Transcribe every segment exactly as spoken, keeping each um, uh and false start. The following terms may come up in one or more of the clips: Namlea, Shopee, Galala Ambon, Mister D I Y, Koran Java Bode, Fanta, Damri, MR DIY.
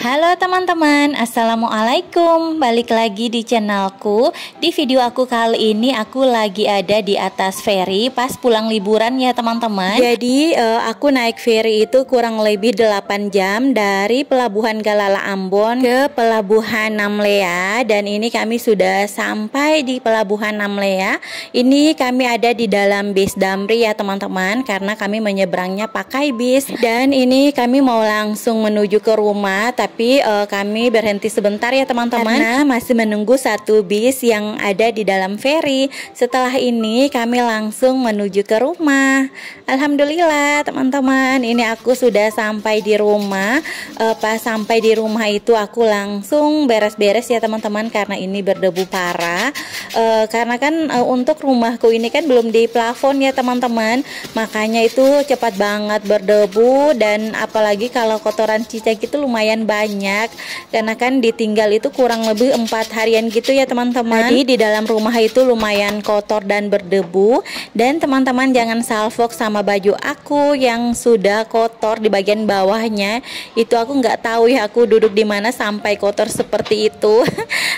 Halo teman-teman, assalamualaikum. Balik lagi di channelku. Di video aku kali ini aku lagi ada di atas ferry pas pulang liburan ya teman-teman. Jadi uh, aku naik ferry itu kurang lebih delapan jam dari pelabuhan Galala Ambon ke pelabuhan Namlea. Dan ini kami sudah sampai di pelabuhan Namlea. Ini kami ada di dalam bis Damri ya teman-teman, karena kami menyeberangnya pakai bis. Dan ini kami mau langsung menuju ke rumah, tapi uh, kami berhenti sebentar ya teman-teman karena masih menunggu satu bis yang ada di dalam ferry. Setelah ini kami langsung menuju ke rumah. Alhamdulillah teman-teman, ini aku sudah sampai di rumah. uh, Pas sampai di rumah itu aku langsung beres-beres ya teman-teman, karena ini berdebu parah. uh, Karena kan uh, untuk rumahku ini kan belum di plafon ya teman-teman, makanya itu cepat banget berdebu. Dan apalagi kalau kotoran cicak itu lumayan banyak, karena kan ditinggal itu kurang lebih empat harian gitu ya teman-teman. Jadi di dalam rumah itu lumayan kotor dan berdebu. Dan teman-teman jangan salfok sama baju aku yang sudah kotor di bagian bawahnya. Itu aku nggak tahu ya aku duduk di mana sampai kotor seperti itu.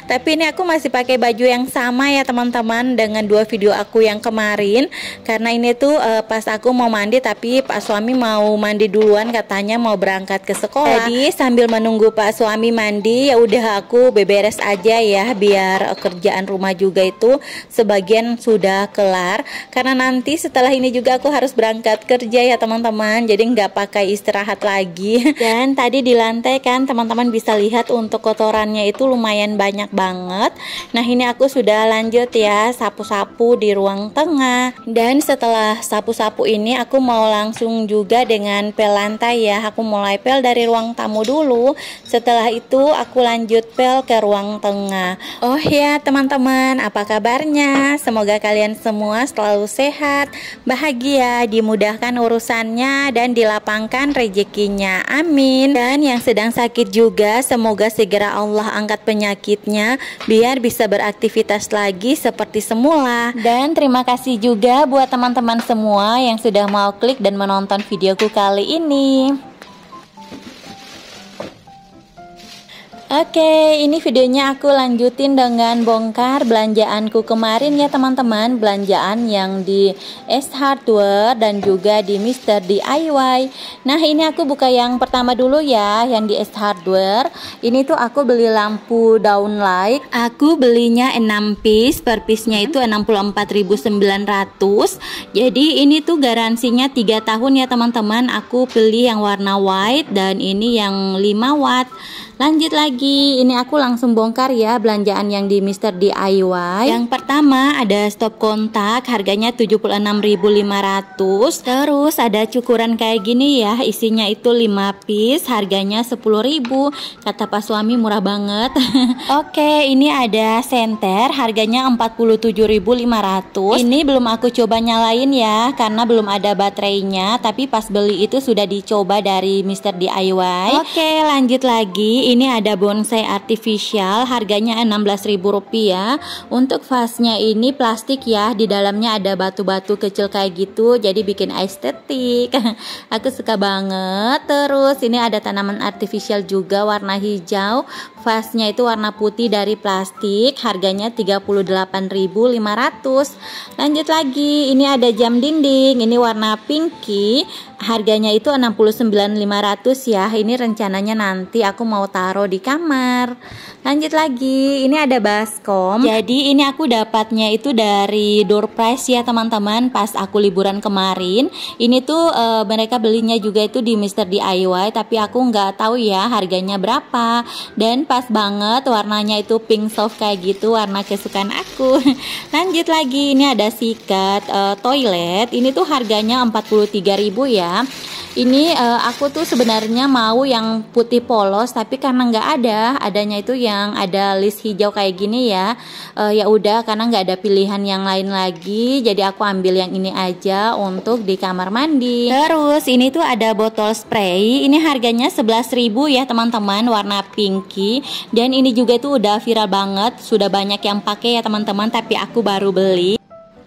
Tapi ini aku masih pakai baju yang sama ya teman-teman dengan dua video aku yang kemarin, karena ini tuh uh, pas aku mau mandi tapi Pak suami mau mandi duluan, katanya mau berangkat ke sekolah. Jadi sambil menunggu Pak suami mandi ya udah aku beberes aja ya, biar kerjaan rumah juga itu sebagian sudah kelar, karena nanti setelah ini juga aku harus berangkat kerja ya teman-teman, jadi nggak pakai istirahat lagi. Dan tadi di lantai kan teman-teman bisa lihat untuk kotorannya itu lumayan banyak banget. Nah ini aku sudah lanjut ya sapu-sapu di ruang tengah. Dan setelah sapu-sapu ini aku mau langsung juga dengan pel lantai ya. Aku mulai pel dari ruang tamu dulu, setelah itu aku lanjut pel ke ruang tengah. Oh ya teman-teman, apa kabarnya? Semoga kalian semua selalu sehat, bahagia, dimudahkan urusannya dan dilapangkan rezekinya, amin. Dan yang sedang sakit juga semoga segera Allah angkat penyakitnya biar bisa beraktivitas lagi seperti semula. Dan terima kasih juga buat teman-teman semua yang sudah mau klik dan menonton videoku kali ini. Oke, ini videonya aku lanjutin dengan bongkar belanjaanku kemarin ya teman-teman. Belanjaan yang di S Hardware dan juga di mister D I Y. Nah ini aku buka yang pertama dulu ya, yang di S Hardware. Ini tuh aku beli lampu downlight. Aku belinya enam piece, per piece-nya itu enam puluh empat ribu sembilan ratus. Jadi ini tuh garansinya tiga tahun ya teman-teman. Aku beli yang warna white dan ini yang lima watt. Lanjut lagi, ini aku langsung bongkar ya belanjaan yang di mister D I Y. Yang pertama ada stop kontak, harganya tujuh puluh enam ribu lima ratus. Terus ada cukuran kayak gini ya, isinya itu lima piece, harganya sepuluh ribu. Kata Pak suami murah banget. Oke, ini ada senter, harganya empat puluh tujuh ribu lima ratus. Ini belum aku coba nyalain ya, karena belum ada baterainya, tapi pas beli itu sudah dicoba dari mister D I Y. Oke, lanjut lagi. Ini ada bonsai artificial, harganya enam belas ribu rupiah. Untuk vasnya ini plastik ya, di dalamnya ada batu-batu kecil kayak gitu, jadi bikin estetik. Aku suka banget. Terus ini ada tanaman artificial juga warna hijau, vasnya itu warna putih dari plastik, harganya tiga puluh delapan ribu lima ratus. Lanjut lagi, ini ada jam dinding, ini warna pinky, harganya itu enam puluh sembilan ribu lima ratus ya. Ini rencananya nanti aku mau taruh di kamar. Lanjut lagi, ini ada baskom. Jadi ini aku dapatnya itu dari door prize ya teman-teman, pas aku liburan kemarin. Ini tuh e, mereka belinya juga itu di mister D I Y, tapi aku nggak tahu ya harganya berapa. Dan pas banget warnanya itu pink soft kayak gitu, warna kesukaan aku. Lanjut lagi, ini ada sikat e, toilet. Ini tuh harganya empat puluh tiga ribu ya. Ini uh, aku tuh sebenarnya mau yang putih polos, tapi karena nggak ada, adanya itu yang ada list hijau kayak gini ya. Uh, ya udah, karena nggak ada pilihan yang lain lagi, jadi aku ambil yang ini aja untuk di kamar mandi. Terus ini tuh ada botol spray, ini harganya sebelas ribu ya teman-teman, warna pinky. Dan ini juga tuh udah viral banget, sudah banyak yang pakai ya teman-teman, tapi aku baru beli.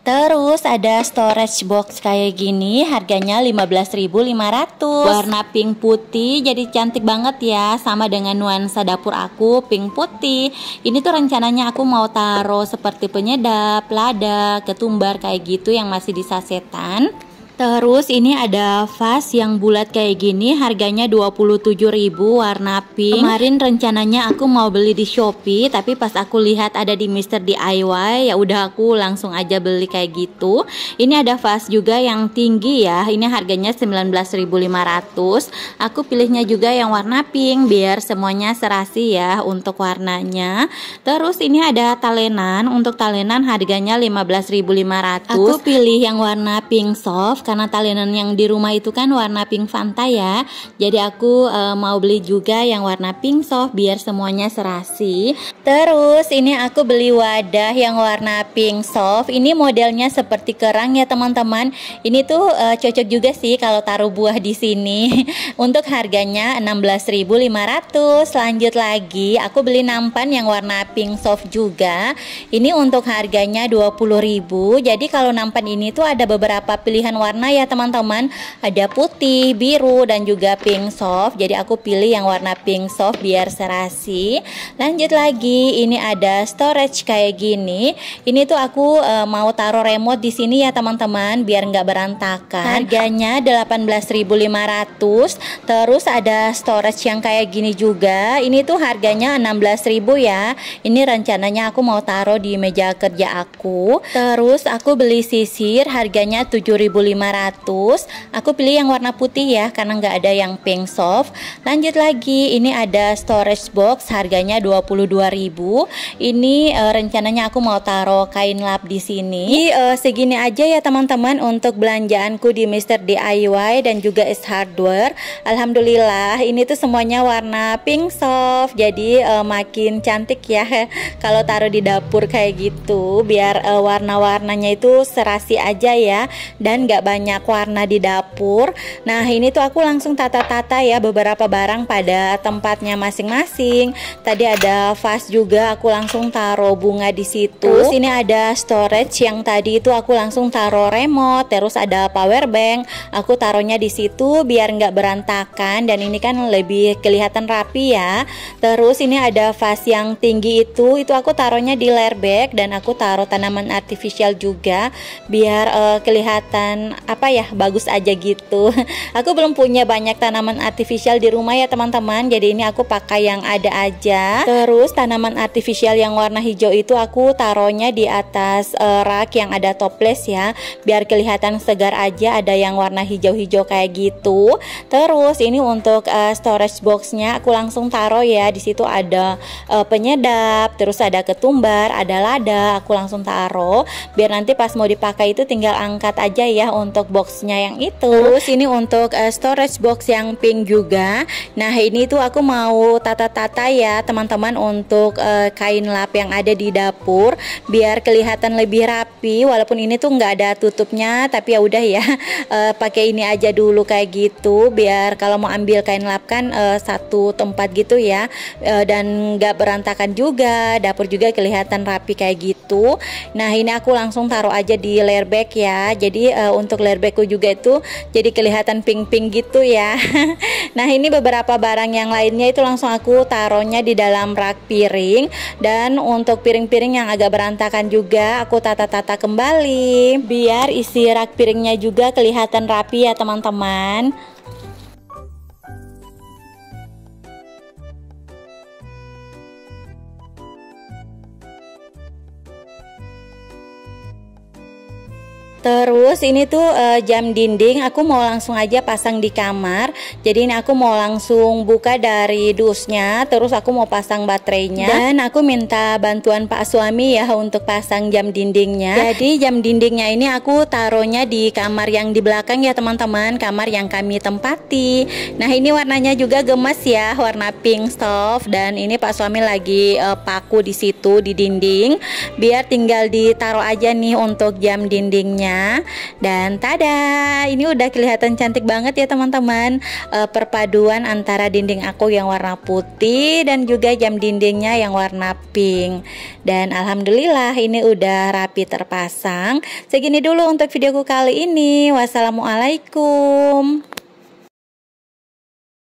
Terus ada storage box kayak gini, harganya lima belas ribu lima ratus. Warna pink putih, jadi cantik banget ya, sama dengan nuansa dapur aku pink putih. Ini tuh rencananya aku mau taruh seperti penyedap, lada, ketumbar kayak gitu yang masih di sasetan. Terus ini ada vas yang bulat kayak gini, harganya dua puluh tujuh ribu warna pink. Kemarin rencananya aku mau beli di Shopee, tapi pas aku lihat ada di M R D I Y, ya udah aku langsung aja beli kayak gitu. Ini ada vas juga yang tinggi ya, ini harganya sembilan belas ribu lima ratus. Aku pilihnya juga yang warna pink biar semuanya serasi ya untuk warnanya. Terus ini ada talenan, untuk talenan harganya lima belas ribu lima ratus. Aku pilih yang warna pink soft karena talenan yang di rumah itu kan warna pink Fanta ya, jadi aku e, mau beli juga yang warna pink soft biar semuanya serasi. Terus ini aku beli wadah yang warna pink soft, ini modelnya seperti kerang ya teman-teman. Ini tuh e, cocok juga sih kalau taruh buah di sini. Untuk harganya enam belas ribu lima ratus. Lanjut lagi, aku beli nampan yang warna pink soft juga, ini untuk harganya dua puluh ribu. Jadi kalau nampan ini tuh ada beberapa pilihan warna ya teman-teman, ada putih, biru, dan juga pink soft. Jadi aku pilih yang warna pink soft biar serasi. Lanjut lagi, ini ada storage kayak gini. Ini tuh aku e, mau taruh remote di sini ya teman-teman biar nggak berantakan. Harganya delapan belas ribu lima ratus. Terus ada storage yang kayak gini juga. Ini tuh harganya enam belas ribu ya. Ini rencananya aku mau taruh di meja kerja aku. Terus aku beli sisir, harganya tujuh ribu lima ratus. Aku pilih yang warna putih ya karena nggak ada yang pink soft. Lanjut lagi, ini ada storage box, harganya dua puluh dua ribu. Ini e, rencananya aku mau taruh kain lap di sini. Jadi e, segini aja ya teman-teman untuk belanjaanku di M R D I Y dan juga S Hardware. Alhamdulillah ini tuh semuanya warna pink soft, jadi e, makin cantik ya kalau taruh di dapur kayak gitu, biar e, warna-warnanya itu serasi aja ya dan nggak banyak warna di dapur. Nah ini tuh aku langsung tata-tata ya beberapa barang pada tempatnya masing-masing. Tadi ada vas juga, aku langsung taruh bunga di situ. Terus ini ada storage yang tadi itu aku langsung taruh remote. Terus ada power bank, aku taruhnya di situ biar nggak berantakan dan ini kan lebih kelihatan rapi ya. Terus ini ada vas yang tinggi itu, itu aku taruhnya di layer bag dan aku taruh tanaman artificial juga biar uh, kelihatan apa ya, bagus aja gitu. Aku belum punya banyak tanaman artifisial di rumah ya teman-teman, jadi ini aku pakai yang ada aja. Terus tanaman artifisial yang warna hijau itu aku taruhnya di atas uh, rak yang ada toples ya, biar kelihatan segar aja, ada yang warna hijau-hijau kayak gitu. Terus ini untuk uh, storage boxnya aku langsung taruh ya, di situ ada uh, penyedap, terus ada ketumbar, ada lada, aku langsung taruh biar nanti pas mau dipakai itu tinggal angkat aja ya ya untuk boxnya yang itu. Terus ini untuk uh, storage box yang pink juga. Nah ini tuh aku mau tata-tata ya teman-teman untuk uh, kain lap yang ada di dapur biar kelihatan lebih rapi. Walaupun ini tuh nggak ada tutupnya, tapi ya udah ya uh, pakai ini aja dulu kayak gitu biar kalau mau ambil kain lap kan uh, satu tempat gitu ya, uh, dan nggak berantakan juga, dapur juga kelihatan rapi kayak gitu. Nah ini aku langsung taruh aja di layer bag ya, jadi uh, untuk layer bagku juga itu jadi kelihatan pink-pink gitu ya. Nah ini beberapa barang yang lainnya itu langsung aku taruhnya di dalam rak piring. Dan untuk piring-piring yang agak berantakan juga aku tata-tata kembali biar isi rak piringnya juga kelihatan rapi ya teman-teman. Terus ini tuh e, jam dinding aku mau langsung aja pasang di kamar. Jadi ini aku mau langsung buka dari dusnya, terus aku mau pasang baterainya. Dan aku minta bantuan pak suami ya untuk pasang jam dindingnya. Jadi jam dindingnya ini aku taruhnya di kamar yang di belakang ya teman-teman, kamar yang kami tempati. Nah ini warnanya juga gemes ya, warna pink soft. Dan ini pak suami lagi e, paku di situ di dinding biar tinggal ditaruh aja nih untuk jam dindingnya. warnanya. Dan tada, ini udah kelihatan cantik banget ya teman-teman, e, perpaduan antara dinding aku yang warna putih dan juga jam dindingnya yang warna pink. Dan alhamdulillah ini udah rapi terpasang. Segini dulu untuk videoku kali ini. Wassalamualaikum.